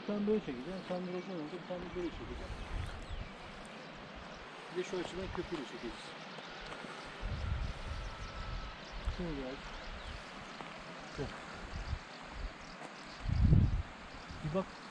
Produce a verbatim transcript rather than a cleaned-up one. bir tane böyle çekeceğim, tam birazdan önce bir tane böyle çekeceğim. Bir de şu açıdan köprüyle çekeceğiz. Şimdi biraz. Bir bak.